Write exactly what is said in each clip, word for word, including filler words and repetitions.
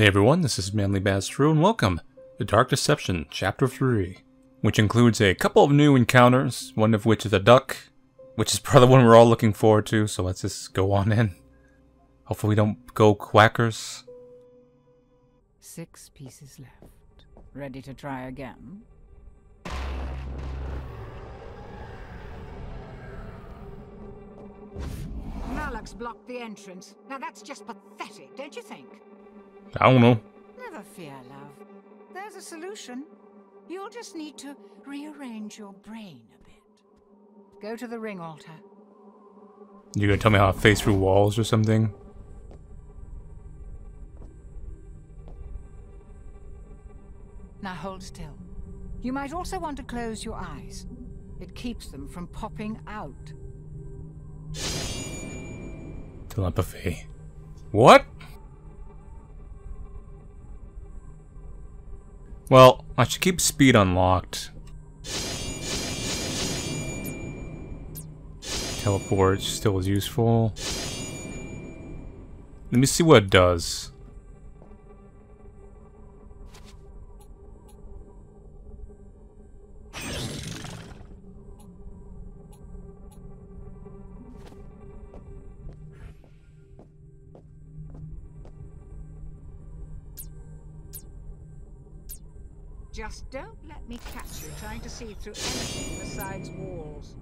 Hey everyone, this is ManlyBadassHero and welcome to Dark Deception Chapter three, which includes a couple of new encounters, one of which is a duck, which is probably one we're all looking forward to, so let's just go on in. Hopefully we don't go quackers. Six pieces left. Ready to try again? Malux blocked the entrance. Now that's just pathetic, don't you think? I don't know. Never fear, love. There's a solution. You'll just need to rearrange your brain a bit. Go to the ring altar. You're gonna tell me how to face through walls or something? Now hold still. You might also want to close your eyes. It keeps them from popping out. Telepathy. What? Well, I should keep speed unlocked. Teleport still is useful. Let me see what it does. Just don't let me catch you trying to see through anything besides walls.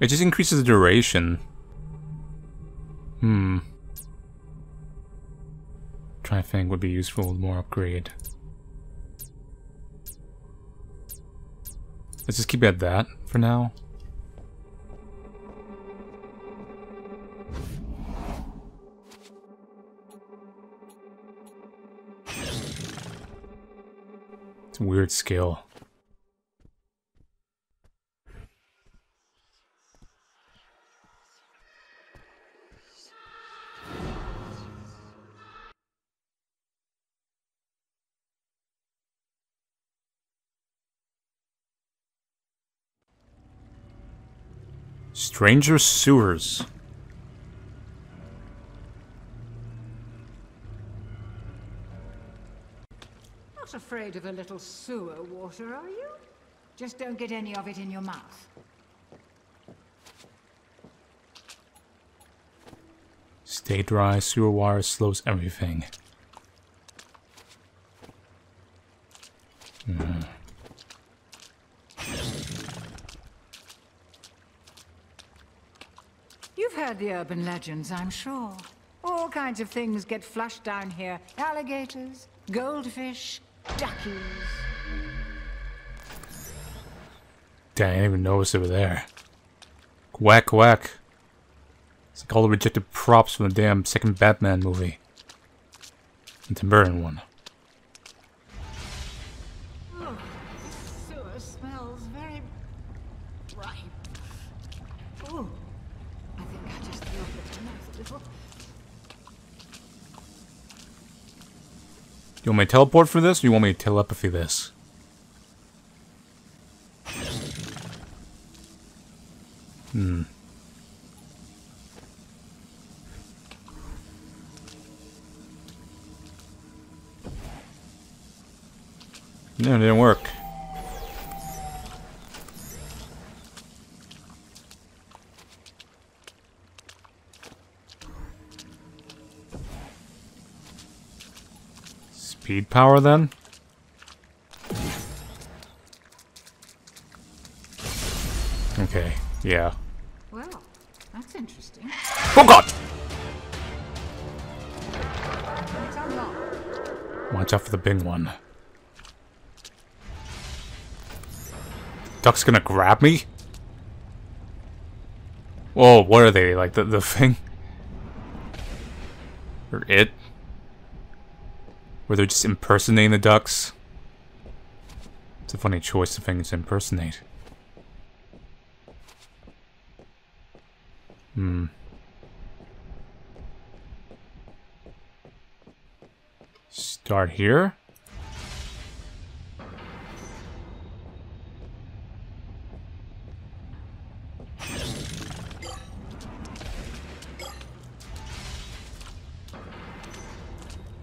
It just increases the duration. Hmm. Trifang would be useful with more upgrade. Let's just keep it at that for now. Weird skill. Stranger sewers. Afraid of a little sewer water, are you? Just don't get any of it in your mouth. Stay dry, sewer wire slows everything. Mm. You've heard the urban legends, I'm sure. All kinds of things get flushed down here. Alligators, goldfish, duckies. Dang, I didn't even notice they were there. Quack, quack. It's like all the rejected props from the damn second Batman movie. The Tim Burton one. Oh, the sewer smells very bright. Oh, I think I just threw up the nose a little. You want me to teleport for this, or you want me to telepathy this? Hmm. No, it didn't work. Speed power, then? Okay, yeah. Well, that's interesting. Oh god! Watch out for the big one. Duck's gonna grab me? Whoa, what are they? Like, the, the thing? Or it? Where they're just impersonating the ducks. It's a funny choice of things to impersonate. Hmm. Start here.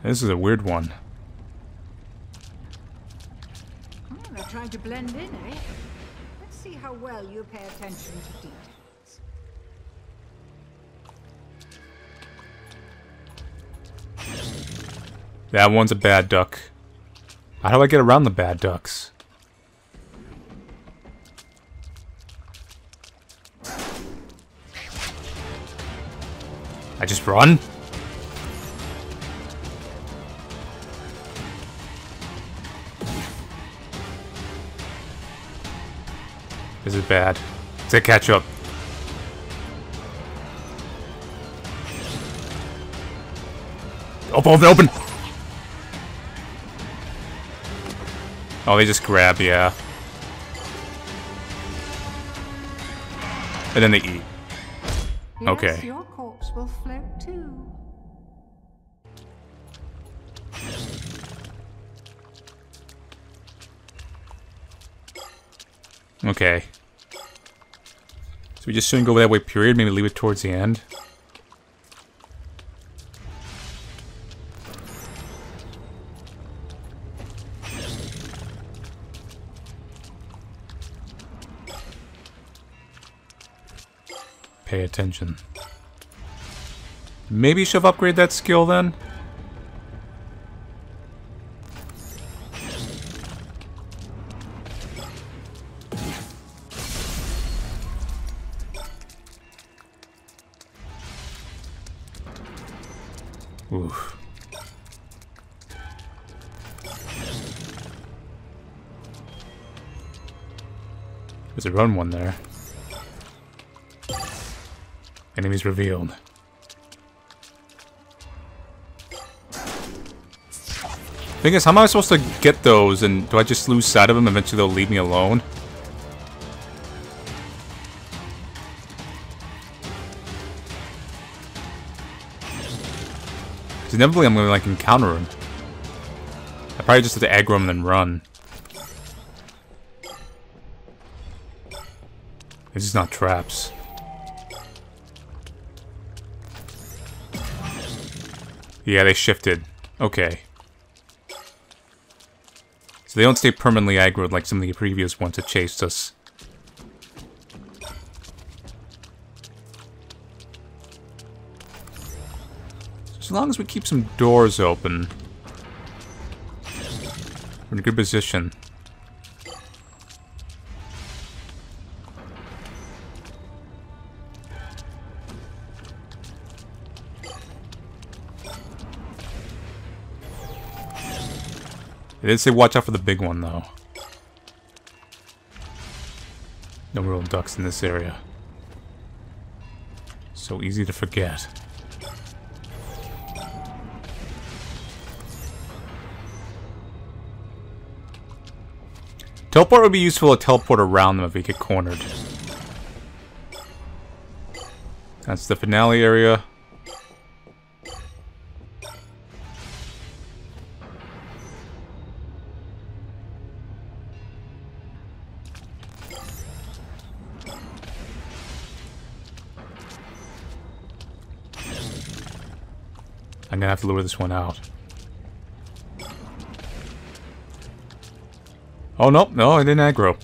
This is a weird one. Oh, they're trying to blend in, eh? Let's see how well you pay attention to detail. That one's a bad duck. How do I get around the bad ducks? I just run? This is bad. It's a catch up. Open, open, open! Oh, they just grab, yeah. And then they eat. Yes, okay. Your corpse will float too. Okay. So we just shouldn't go that way, period. Maybe leave it towards the end. Pay attention. Maybe you should upgrade that skill then? Oof. There's a run one there. Enemies revealed. Thing is, how am I supposed to get those, and do I just lose sight of them, and eventually they'll leave me alone? Because inevitably I'm going to, like, encounter them. I probably just have to aggro them and then run. This is not traps. Yeah, they shifted. Okay. So they don't stay permanently aggroed like some of the previous ones that chased us. As long as we keep some doors open, we're in a good position. They did say watch out for the big one, though. No real ducks in this area. So easy to forget. Teleport would be useful to teleport around them if we get cornered. That's the finale area. I'm gonna have to lure this one out. Oh, nope. No, I didn't aggro.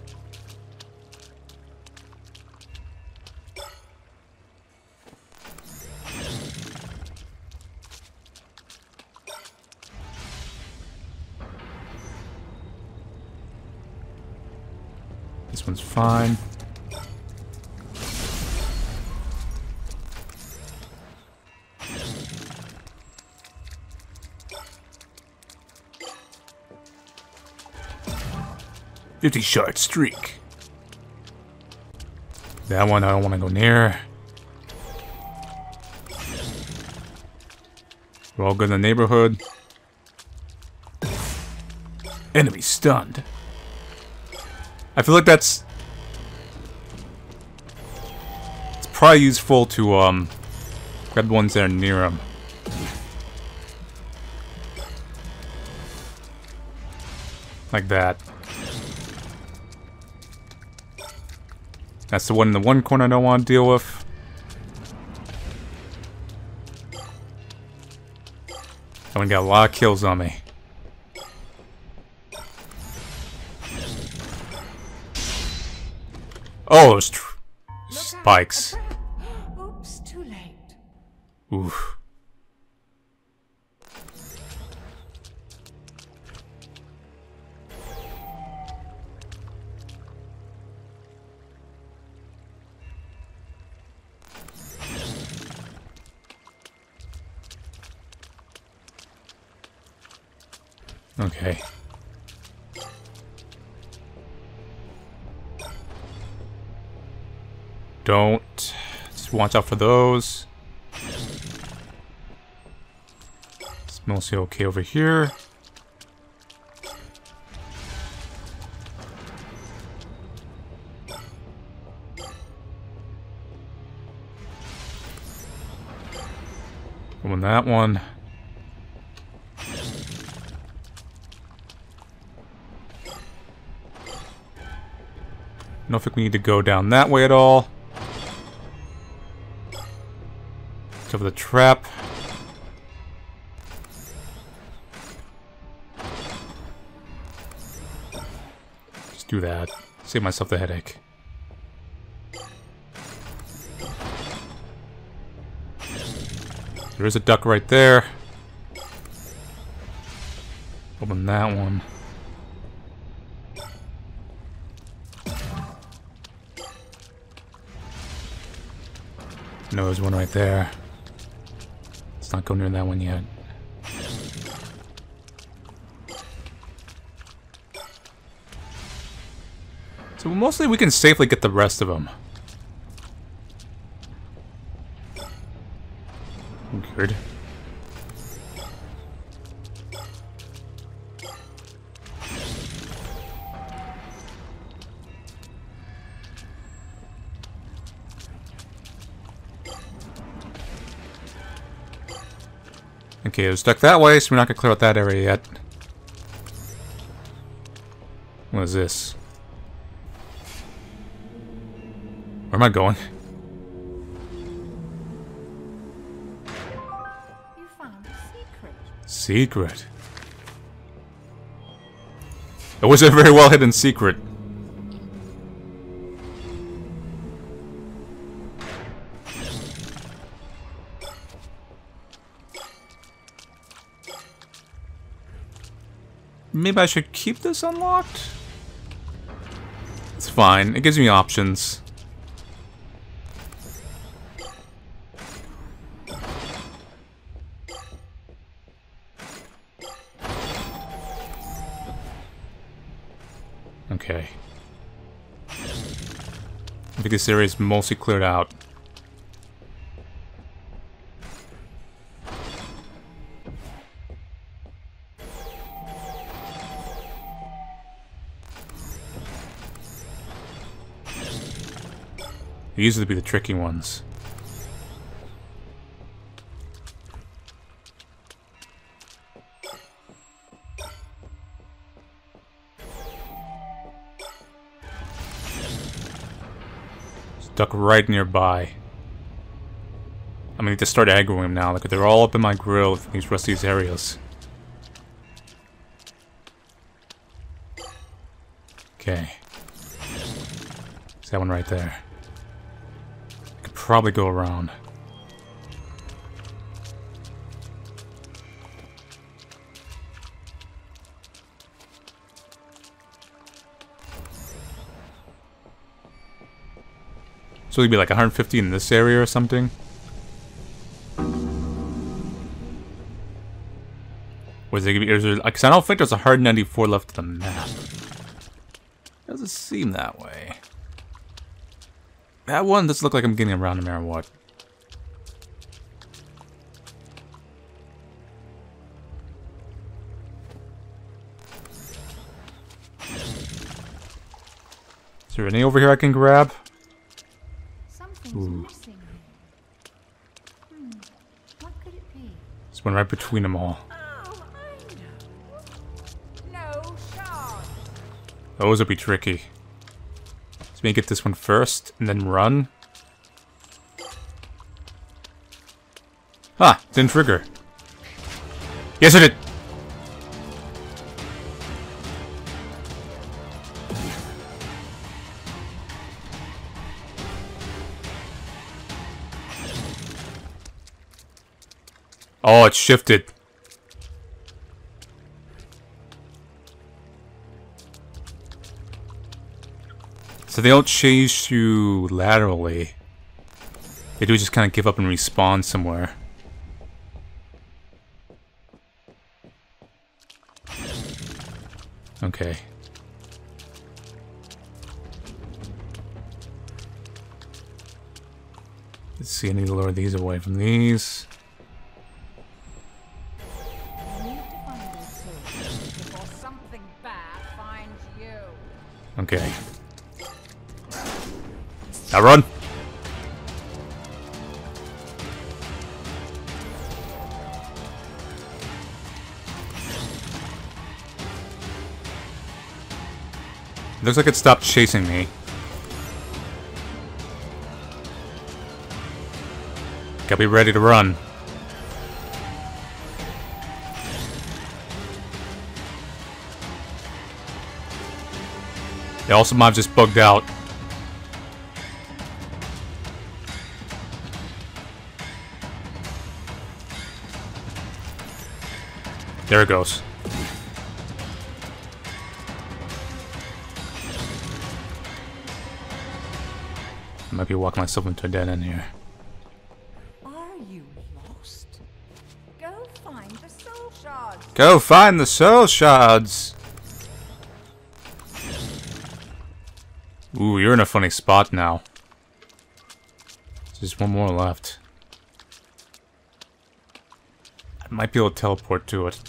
This one's fine. fifty shot streak. That one I don't want to go near. We're all good in the neighborhood. Enemy stunned. I feel like that's... it's probably useful to, um... grab the ones that are near them. Like that. That's the one in the one corner I don't want to deal with. I Gonna get a lot of kills on me. Oh, those tr spikes. Oops, too late. Oof. Okay. Don't. Just watch out for those. It's mostly okay over here. And that one. I don't think we need to go down that way at all. Cover the trap. Just do that. Save myself the headache. There is a duck right there. Open that one. No, there's one right there. Let's not go near that one yet. So mostly we can safely get the rest of them. Weird. Okay, it was stuck that way, so we're not gonna clear out that area yet. What is this? Where am I going? You found a secret. Secret. It was a very well hidden secret. Maybe I should keep this unlocked? It's fine. It gives me options. Okay. I think this area is mostly cleared out. They usually be the tricky ones. Stuck right nearby. I'm gonna need to start aggroing him now. Look, they're all up in my grill in these rusty areas. Okay. It's that one right there. Probably go around. So it'd be like one hundred fifty in this area or something. Was it gonna be? Is there, cause I don't think there's a hard ninety-four left of the map. Doesn't seem that way. That one doesn't look like I'm getting around no matter what. Is there any over here I can grab? Ooh. This one right between them all. Those would be tricky. Let me get this one first, and then run. Ah, didn't trigger. Yes, I did. Oh, it shifted. So they don't chase you laterally. They do just kind of give up and respawn somewhere. Okay. Let's see, I need to lure these away from these. Okay. Now run! Looks like it stopped chasing me. Gotta be ready to run. They also might have just bugged out. There it goes. I might be walking myself into a dead end here. Are you lost? Go find the soul shards. Go find the soul shards. Ooh, you're in a funny spot now. Just one more left. I might be able to teleport to it.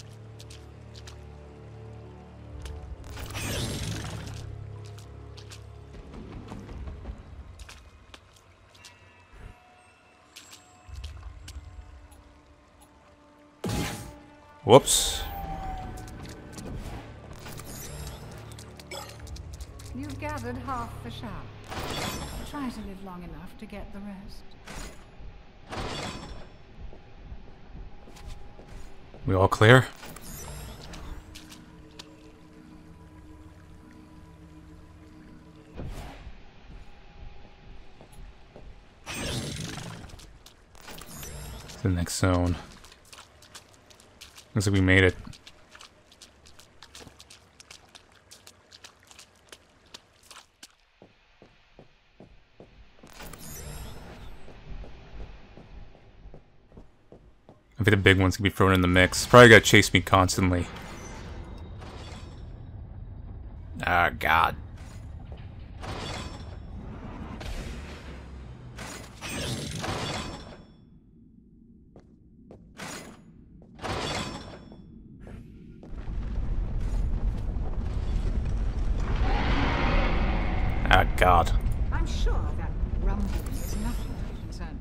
Whoops. You've gathered half the shard. Try to live long enough to get the rest. We all clear? To the next zone. Looks like we made it. I think the big ones can be thrown in the mix. Probably gotta chase me constantly. Ah, oh, God. Oh, God. I'm sure that rumbling is nothing to be concerned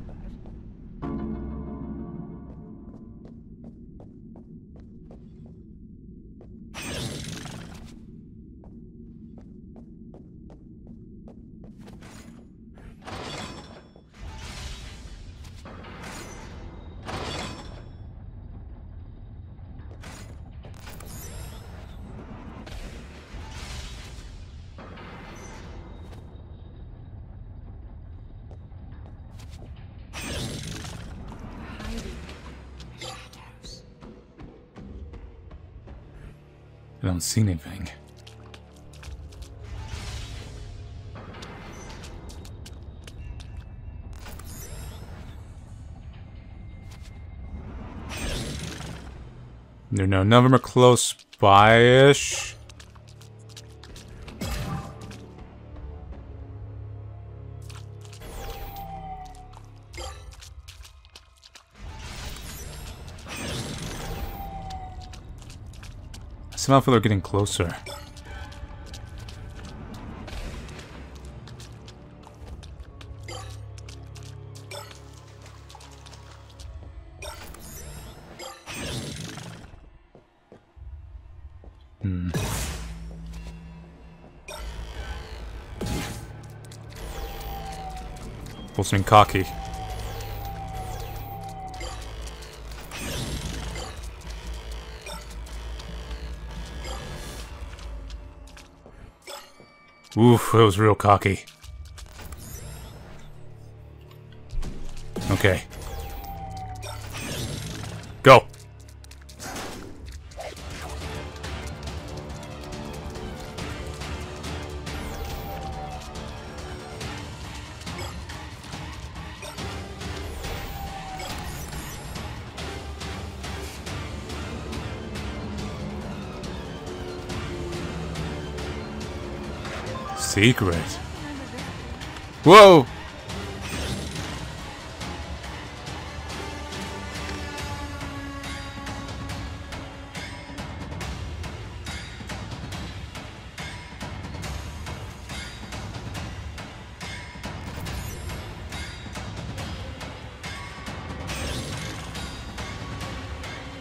I don't see anything. No, no, none of them are close by-ish. Somehow I feel they're getting closer. Hmm. Pull something cocky. Oof, that was real cocky. Okay. Go! Secret. Whoa!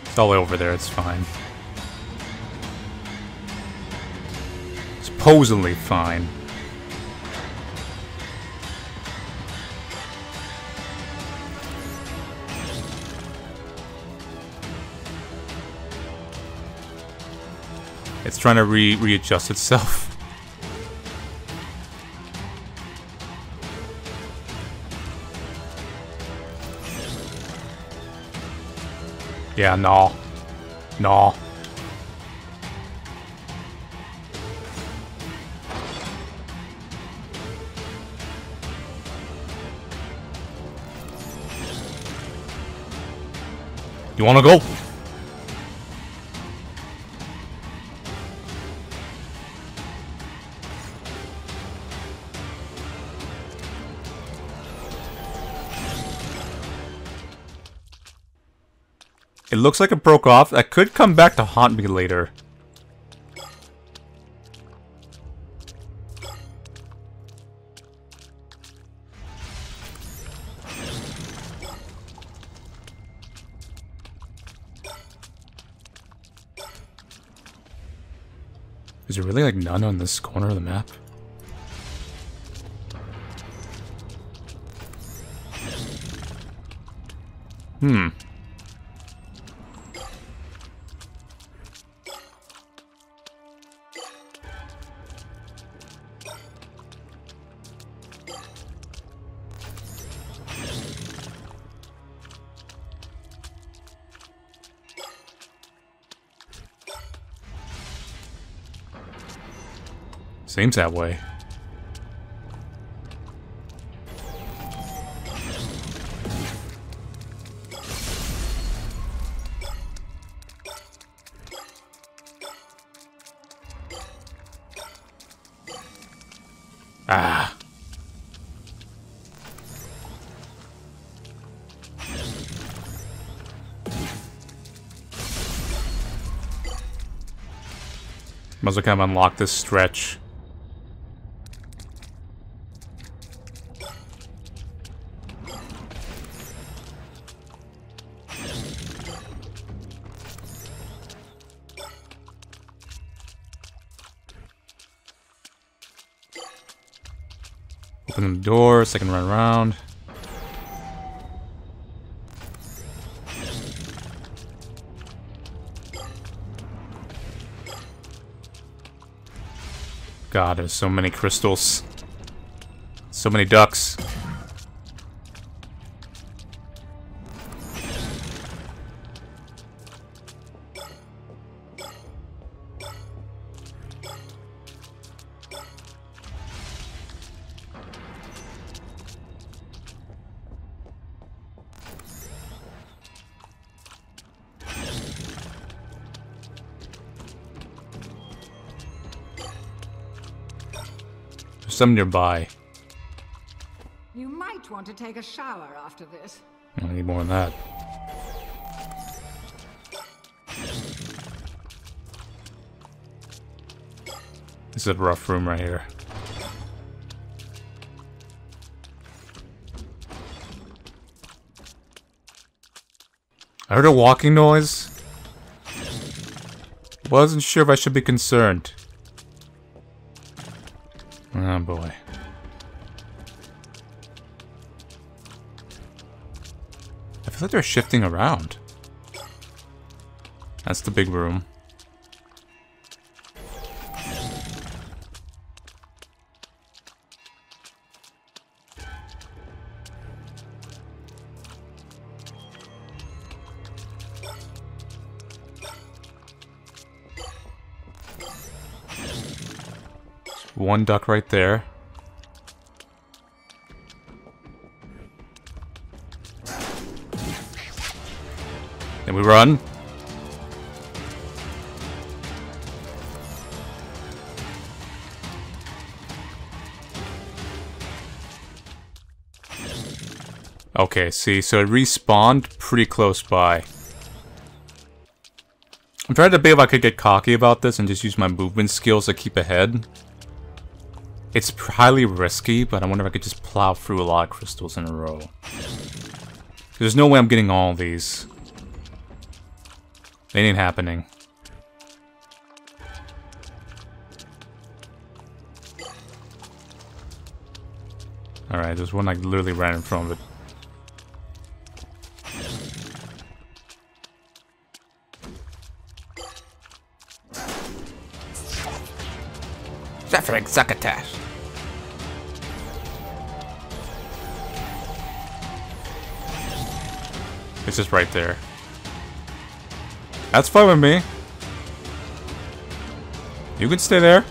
It's all over there, it's fine. Supposedly fine. It's trying to re readjust itself. Yeah, no. No. You wanna go? It looks like it broke off. That could come back to haunt me later. Is there really like none on this corner of the map? Hmm. Seems that way. Ah. Must have kind of unlocked this stretch. Open the door so I can run around. God, there's so many crystals. So many ducks. Some nearby. You might want to take a shower after this. I need more than that. This is a rough room right here. I heard a walking noise. Wasn't sure if I should be concerned. Oh boy. I feel like they're shifting around. That's the big room. one duck right there. Then we run. Okay, see, so it respawned pretty close by. I'm trying to debate if I could get cocky about this and just use my movement skills to keep ahead. It's highly risky, but I wonder if I could just plow through a lot of crystals in a row. There's no way I'm getting all these. They ain't happening. Alright, there's one I literally ran in front of it. Suffering succotash. It's just right there. That's fine with me. You can stay there.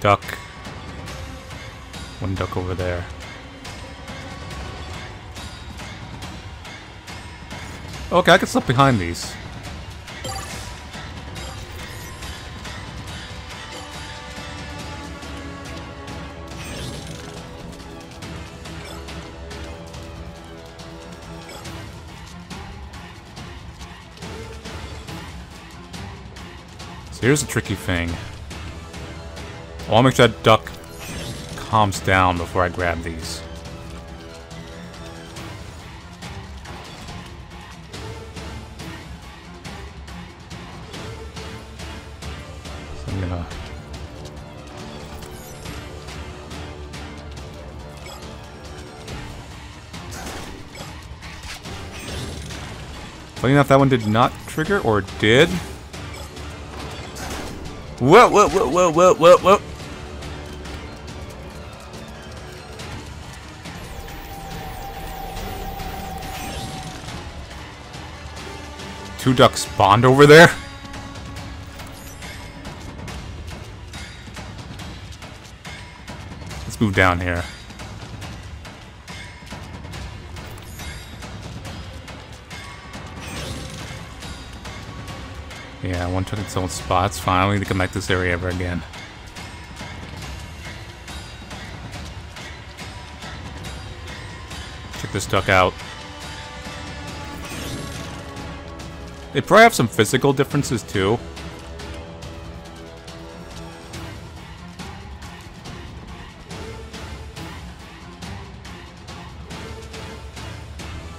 Duck. One duck over there. Okay, I can slip behind these. So here's the tricky thing. I want to make sure that duck calms down before I grab these. So I'm gonna... Funny enough, that one did not trigger, or did? Whoa, whoa, whoa, whoa, whoa, whoa, whoa! Two ducks spawned over there? Let's move down here. Yeah, one took its own spot. It's fine. I don't need to come back to this area ever again. Check this duck out. They probably have some physical differences, too.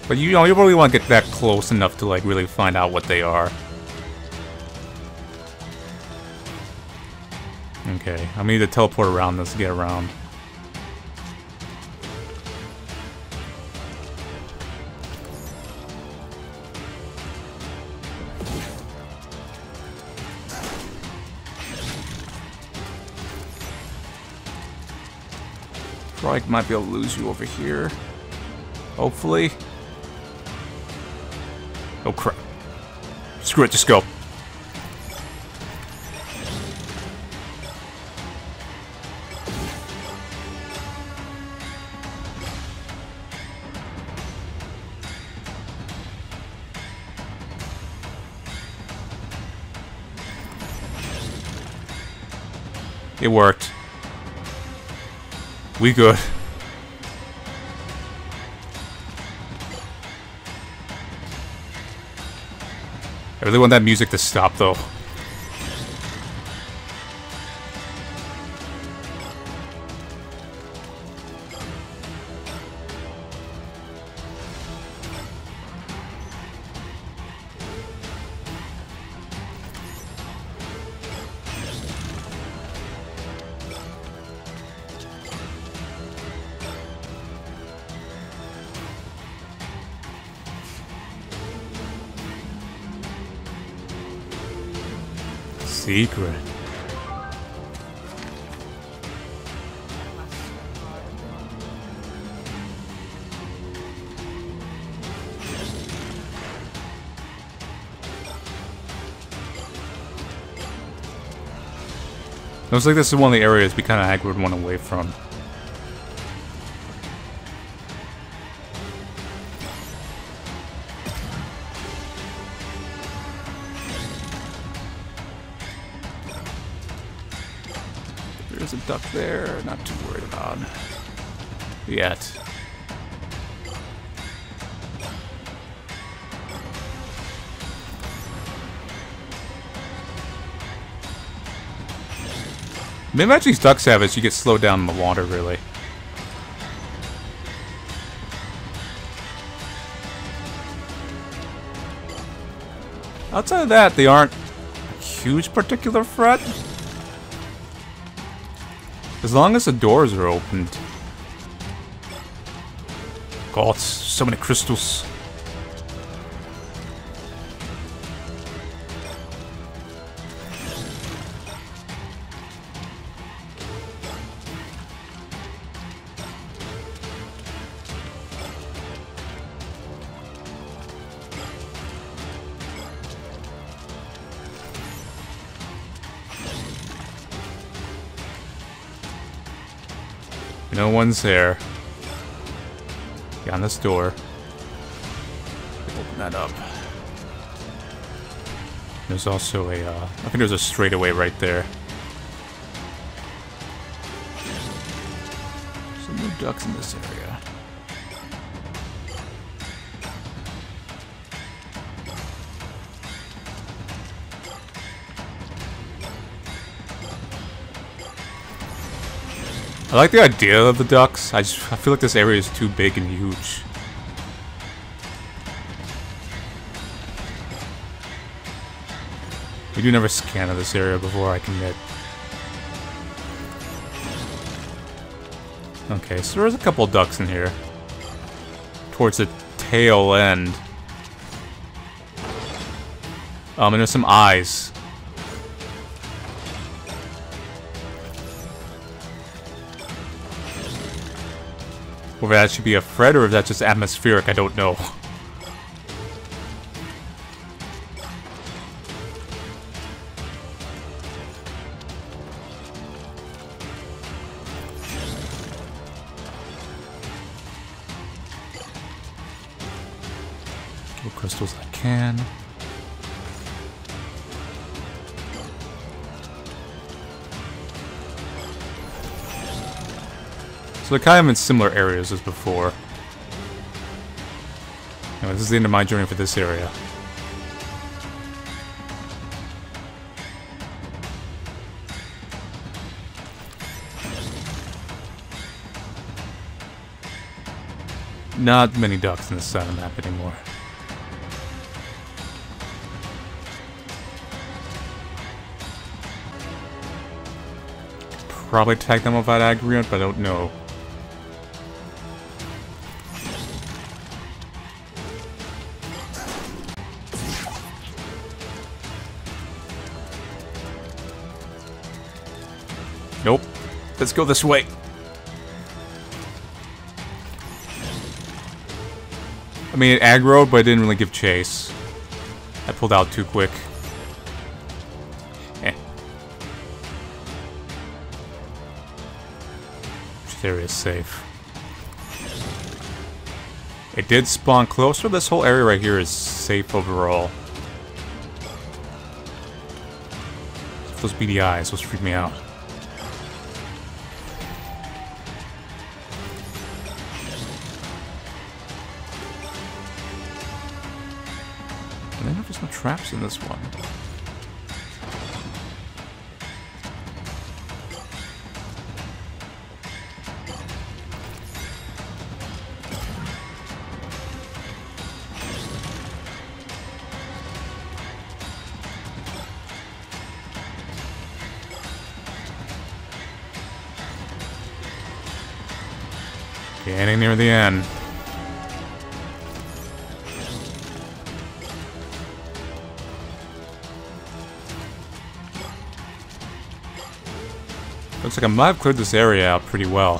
But you know, you really want to get that close enough to like really find out what they are. Okay, I'm gonna need to teleport around this to get around. Probably might be able to lose you over here. Hopefully. Oh crap. Screw it, just go. It worked. We good. I really want that music to stop, though. secret. Looks like this is one of the areas we kind of haggard one away from. There's a duck there, not too worried about yet. Maybe actually duck savage, you get slowed down in the water, really. Outside of that, they aren't a huge particular threat. As long as the doors are opened. God, so many crystals. No one's there. Get on this door. Open that up. There's also a, uh, I think there's a straightaway right there. Some new ducks in this area. I like the idea of the ducks. I just I feel like this area is too big and huge. We do never scan of this area before I can get. Okay, so there's a couple ducks in here. Towards the tail end. Um, and there's some eyes. Whether that should be a threat or if that's just atmospheric, I don't know. More crystals I can. So they're kind of in similar areas as before. Anyway, this is the end of my journey for this area. Not many ducks in this side of the map anymore. Probably attack them without agriant, but I don't know. Nope. Let's go this way. I mean, it aggroed, but it didn't really give chase. I pulled out too quick. Eh. This area is safe. It did spawn closer. This whole area right here is safe overall. Those beady eyes, those freak me out. Traps in this one. Getting near the end. Looks like I might have cleared this area out pretty well.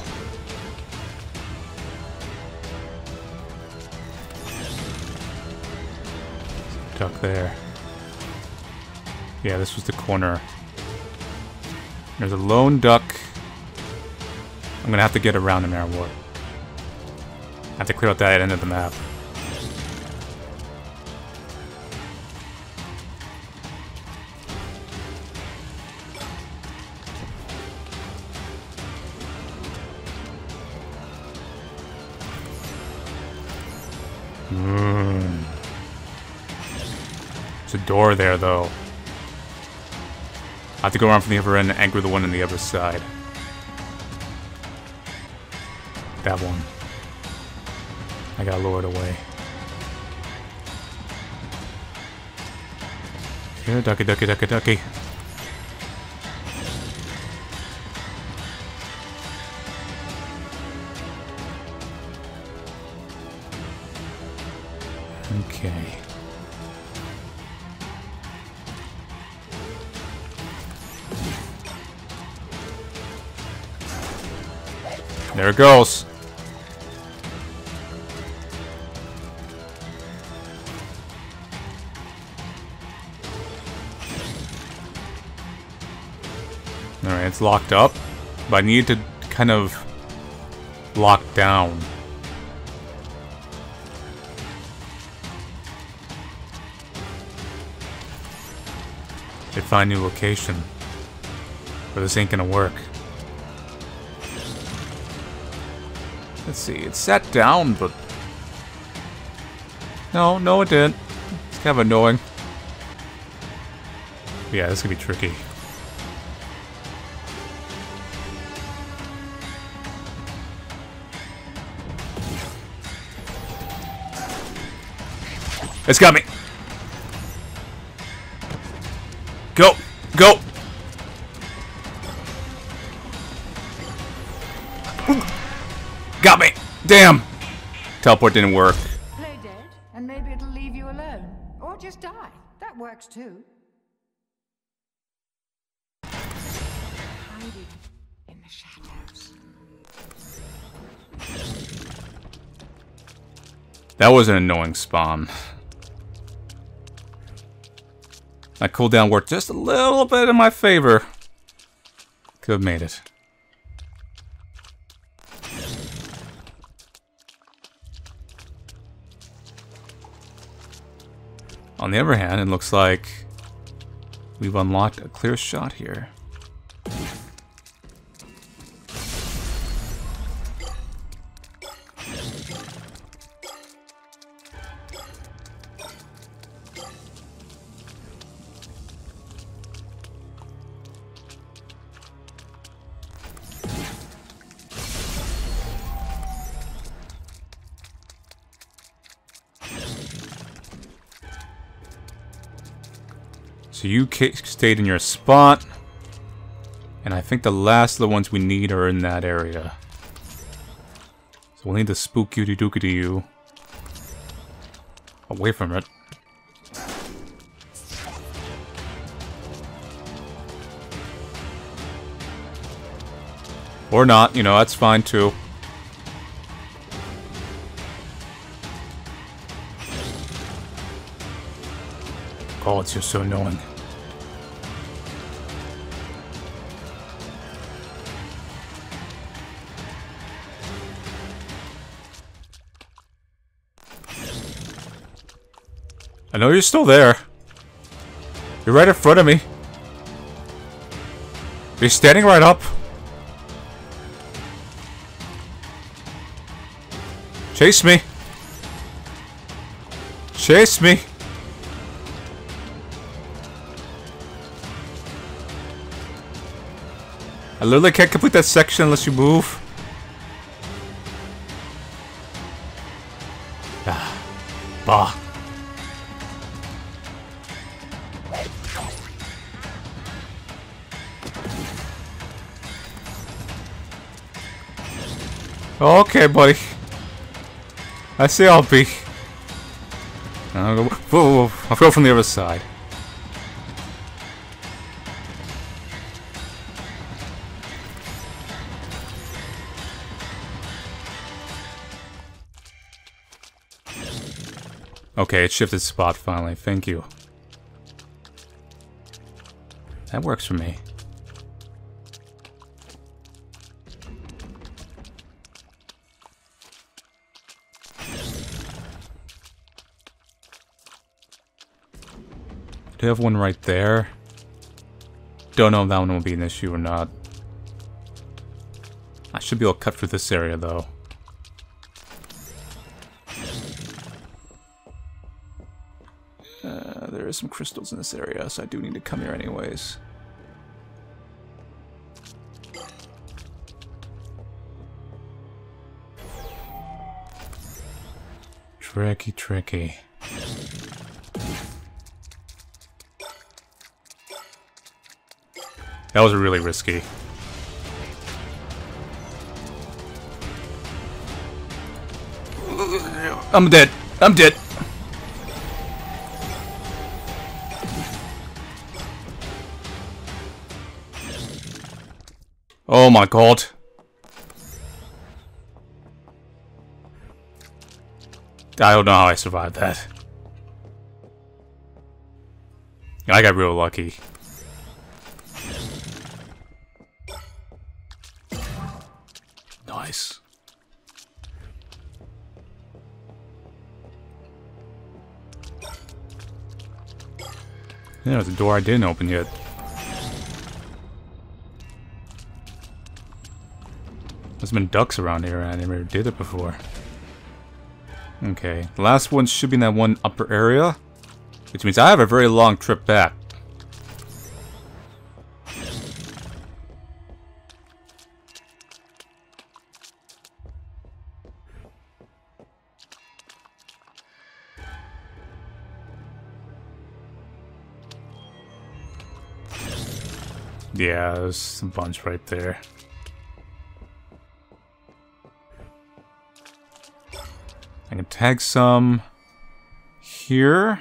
Duck there. Yeah, this was the corner. There's a lone duck. I'm gonna have to get around him no matter what. I have to clear out that end of the map. Mm. There's a door there, though. I have to go around from the other end and anchor the one on the other side. That one. I got lured away. Here, ducky, ducky, ducky, ducky. Okay. There it goes. Alright, it's locked up, but I need to kind of lock down. To find a new location. But this ain't gonna work. Let's see, it sat down, but... No, no it didn't. It's kind of annoying. Yeah, this could be tricky. It's got me! Go! Go! Got me! Damn! Teleport didn't work. Play dead, and maybe it'll leave you alone. Or just die. That works too. Hiding in the shadows. That was an annoying spawn. That cooldown worked just a little bit in my favor. Could have made it. On the other hand, it looks like we've unlocked a clear shot here. So you stayed in your spot, and I think the last of the ones we need are in that area. So we'll need to spook yoody dookie to you. Away from it. Or not, you know, that's fine too. Oh, it's just so annoying. I know you're still there. You're right in front of me. You're standing right up. Chase me. Chase me. I literally can't complete that section unless you move. Ah, bah. Okay, buddy. I see I'll be. I'll go, whoa, whoa, whoa. I'll go from the other side. Okay, it shifted spot finally. Thank you. That works for me. I do have one right there. Don't know if that one will be an issue or not. I should be able to cut through this area though. Uh, there is some crystals in this area, so I do need to come here anyways. Tricky, tricky. That was really risky. I'm dead. I'm dead. Oh my god. I don't know how I survived that. I got real lucky. Nice. Yeah, there's a door I didn't open yet. There's been ducks around here, and I never did it before. Okay, the last one should be in that one upper area, which means I have a very long trip back. Yeah, there's a bunch right there. I can tag some here.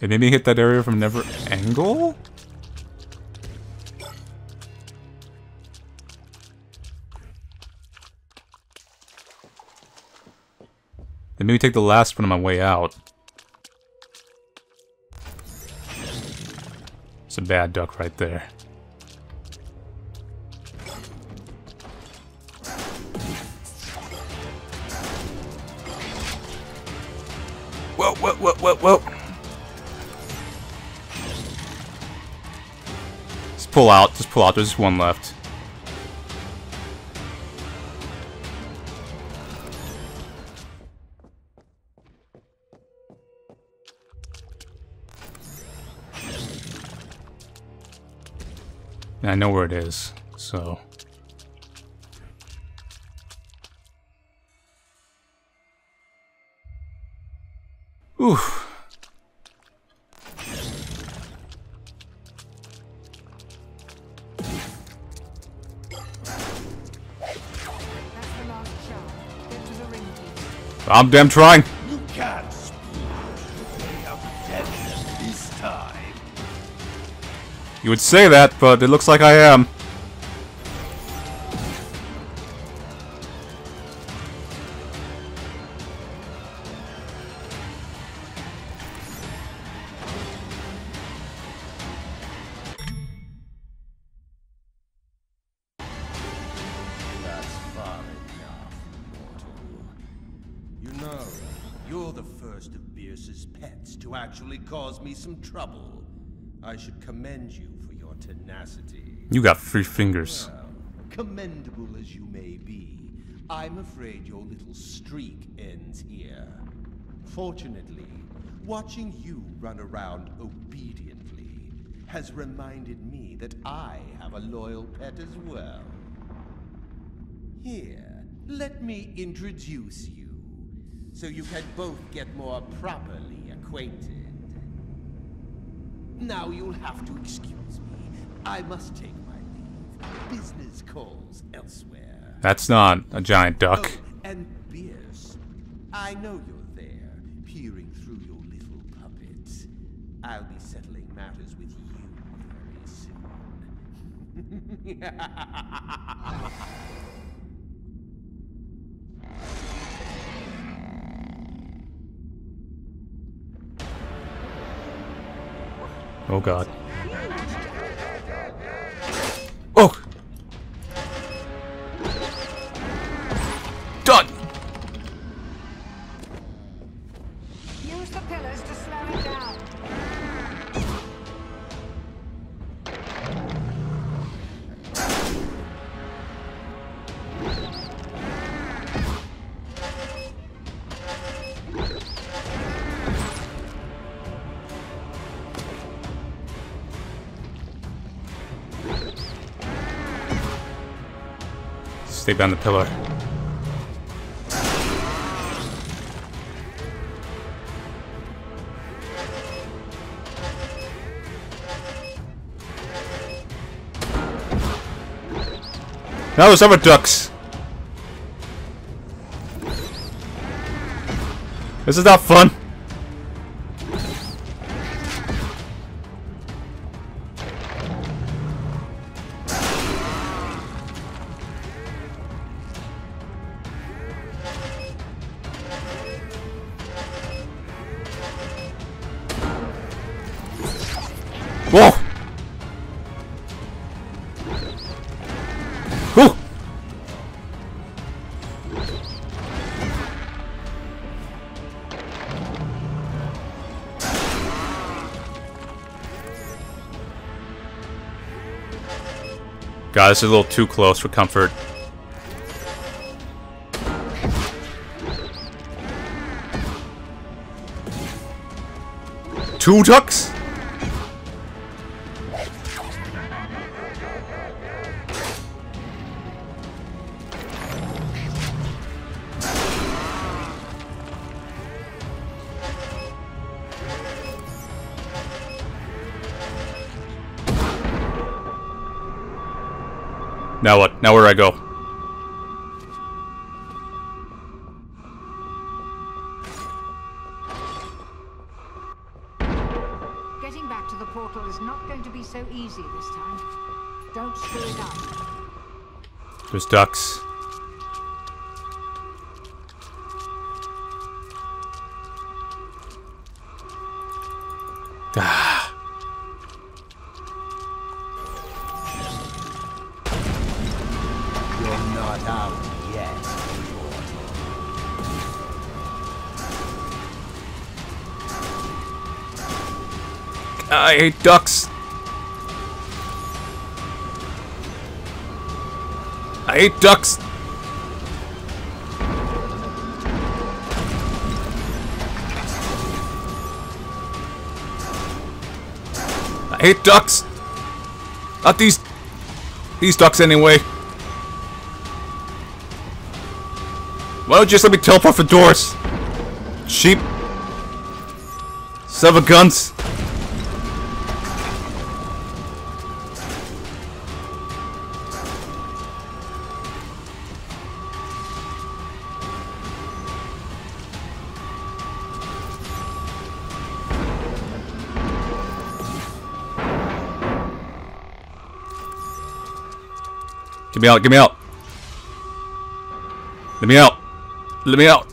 And maybe hit that area from never angle? Then maybe take the last one on my way out. It's a bad duck right there. Whoa, whoa, whoa, whoa, whoa. Just pull out, just pull out. There's just one left. I know where it is, so. Oof. I'm damn trying. You can't speak. They are dead this time. You would say that, but it looks like I am. That's far enough, mortal. You know, you're the first of Beers' pets to actually cause me some trouble. I should commend you for your tenacity. You got three fingers. Well, commendable as you may be, I'm afraid your little streak ends here. Fortunately, watching you run around obediently has reminded me that I have a loyal pet as well. Here, let me introduce you, so you can both get more properly acquainted. Now you'll have to excuse me. I must take my leave. Business calls elsewhere. That's not a giant duck. Oh, and Beers, I know you're there, peering through your little puppet. I'll be settling matters with you very soon. Oh god. Oh! Done! Use the pillars to slow it down. Stay behind the pillar. Now there's other ducks. This is not fun. Whoa! Whoa! God, this is a little too close for comfort. Two ducks? Now what? Now where do I go? Getting back to the portal is not going to be so easy this time. Don't screw it up. There's ducks. I hate ducks. I hate ducks. I hate ducks. Not these these ducks anyway. Why don't you just let me teleport for doors? Sheep. Seven guns. Get me out, get me out. Let me out. Let me out.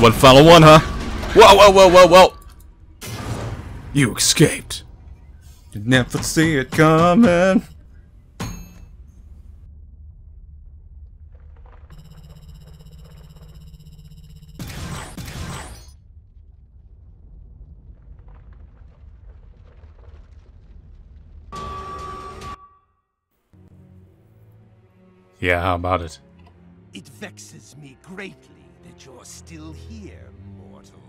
One final one, huh? Whoa, whoa, whoa, whoa, whoa. You escaped. You never see it coming. Yeah, how about it? It vexes me greatly that you're still here, mortal.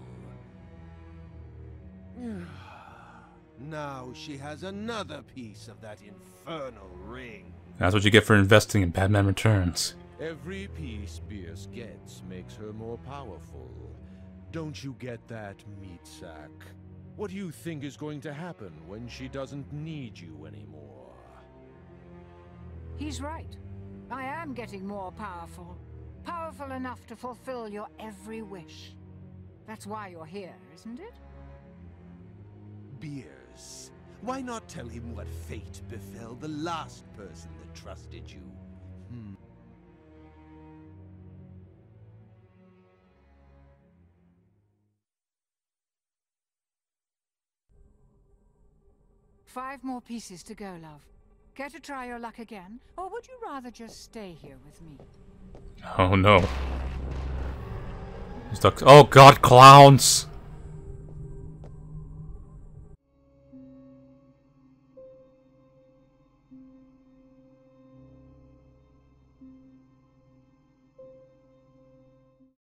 Now she has another piece of that infernal ring. That's what you get for investing in Batman Returns. Every piece Beers gets makes her more powerful. Don't you get that, meat sack? What do you think is going to happen when she doesn't need you anymore? He's right. I am getting more powerful. Powerful enough to fulfill your every wish. That's why you're here, isn't it? Beers, why not tell him what fate befell the last person that trusted you? Hmm. Five more pieces to go, love. Care to try your luck again, or would you rather just stay here with me? Oh no. Stuck. Oh god, clowns!